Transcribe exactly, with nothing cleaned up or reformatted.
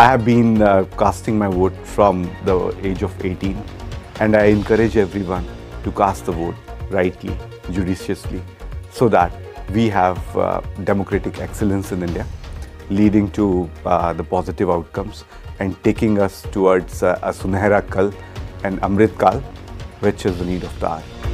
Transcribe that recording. I have been uh, casting my vote from the age of eighteen, and I encourage everyone to cast the vote rightly, judiciously, so that we have uh, democratic excellence in India, leading to uh, the positive outcomes and taking us towards uh, a Sunehera Kal and Amrit Kal, which is the need of the hour.